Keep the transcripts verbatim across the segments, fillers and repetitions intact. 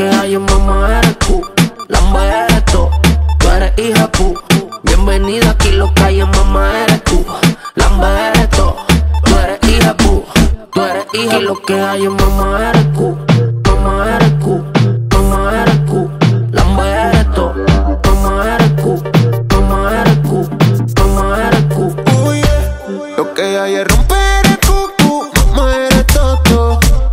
que hay en mamá eres tú. La mujer eres tú, tú eres hija pu. Bienvenida aquí, lo que hay en mamá eres tú. La mujer eres tú, tú eres hija pu. Tú eres hija, lo que hay en mamá eres tú. Mamá eres tú, mamá eres tú. La mujer eres tú, mamá eres tú. Mamá eres tú, mamá eres tú. Uy, lo que hay es romper el cucu. Mamá eres toto,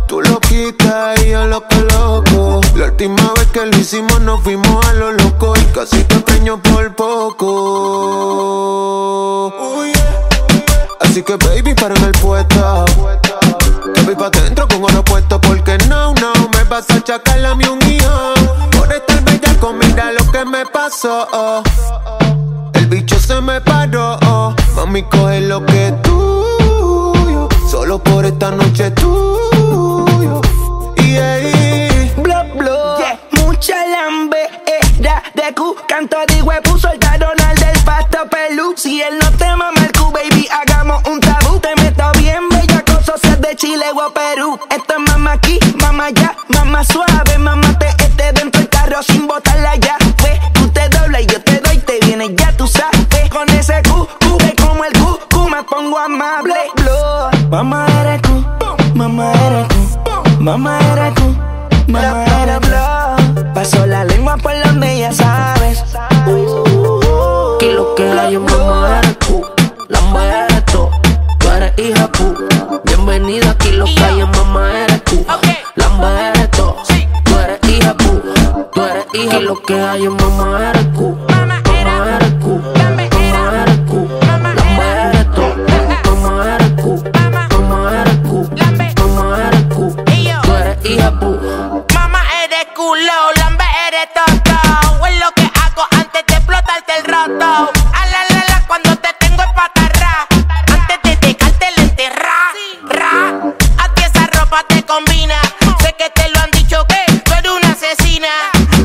tú lo quitas y yo lo coloco. La última vez que lo hicimos nos fuimos a lo loco y casi te extraño por poco. Uy, así que baby, para el puesta. Que voy pa' dentro con oro puesto porque no, no me vas a achacar a mí un guión. Por estar bellaco, mira lo que me pasó. Oh. El bicho se me paró. Oh. Mami, coge lo que es tuyo. Solo por esta noche es tuyo. Y ahí, bla, bla. Yeah. Mucha lambeera de cu. Canto de huevo, soltaron al del pasto pelú. Si él no te mama el cu, baby, hagamos un tabú. Te meto bien, bella cosa, es de Chile o Perú. Esto es mamá aquí, mamá allá, mamá suave, mamá te este dentro del carro sin botarla ya. Ve, tú te doblas y yo te doy, te vienes ya, tú sabes. Con ese cu, cu, ve como el cu, cu, me pongo amable. Blow. Mamá eres tú, mamá eres tú, mamá eres tú, mamá eres tú. Pasó la lengua por donde ya sabes. Uh, uh, uh, que lo que hay en mamá eres tú, la mujer eres tú, tú eres hija tú. Bienvenida aquí, lo que hay en mamá eres tú. Lamba eres tú, tú eres hija tú. Tú eres hija, lo que hay en mamá eres tú. Mamá eres tú, mamá eres tú. Lamba eres tú, mamá eres tú. Mamá eres tú, mamá eres tú. Tú eres hija tú. Mamá eres culo, lamba eres toto. Es lo que hago antes de explotarte el roto. A la la la, cuando te tengo es pa' atarrar. Antes de dejarte el enterrar. A ti esa ropa te combina. Sé que te lo han dicho que tú eres una asesina.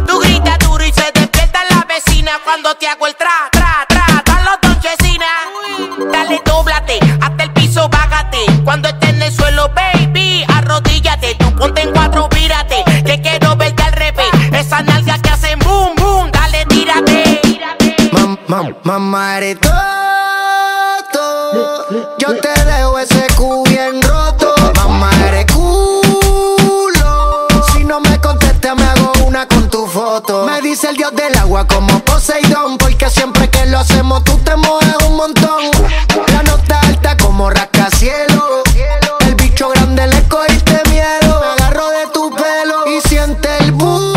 Tú gritas duro y se despierta la vecina cuando te hago el tra, tra, tra. Dale los donchesina. Dale, dóblate, hasta el piso, bájate. Cuando estés en el suelo, baby, arrodíllate. Tú ponte en cuatro, pírate, que quiero verte al revés. Esa nalga que hace boom, boom, dale, tírate. Mam, mam, mamá eres todo. Yo te dejo ese culo. Me dice el dios del agua como Poseidón, porque siempre que lo hacemos tú te mojas un montón. La nota alta como rascacielos, el bicho grande le cogiste miedo. Me agarro de tu pelo y siente el boom.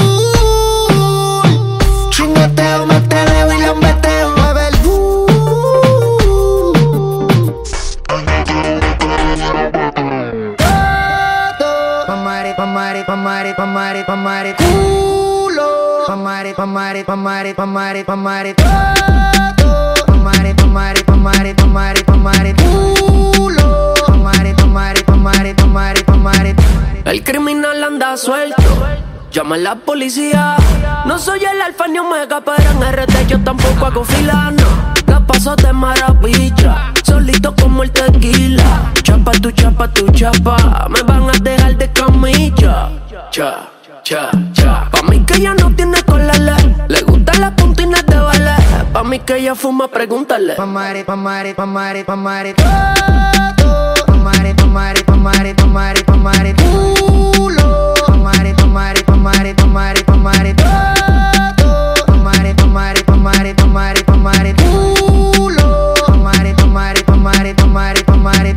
Chingateo, meteo y lambeteo, mueve el boom. Pamare, pamare, pamare, pamare, pamare. Pamare, pamare, pamare, pamare, pamare, todo. Pamare, pamare, pamare, pamare, pamare, culo. Pamare, pamare, pamare, pamare, pamare. El criminal anda suelto, llama a la policía. No soy el alfa ni omega, pero en R T yo tampoco hago fila, no. La paso de maravilla, solito como el tequila. Chapa tu chapa, tu chapa, me van a dejar de camilla. Cha, cha, cha. Pa' mí que ya no tiene colale, le gustan las puntinas de ballet. Pa' mí que ella fuma, pregúntale. Pamare, pamare, pamare, pamare, todo. Pamare, pamare, pamare, pamare, pamare, culo. Pamare, pamare, pamare, pamare, pamare, todo. Pamare, pamare, pamare, pamare, pamare, culo. Pamare, pamare, pamare, pamare, pamare.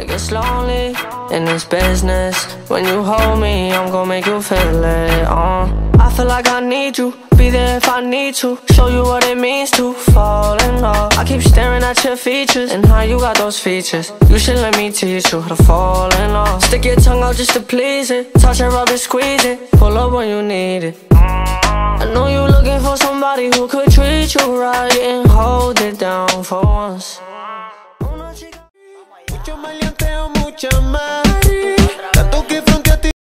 It gets lonely in this business. When you hold me, I'm gon' make you feel it. uh. I feel like I need you, be there if I need to. Show you what it means to fall in love. I keep staring at your features and how you got those features. You should let me teach you how to fall in love. Stick your tongue out just to please it. Touch and rub and squeeze it. Pull up when you need it. I know you looking for somebody who could treat you right and hold it down for once. Yo maleanteo mucho más.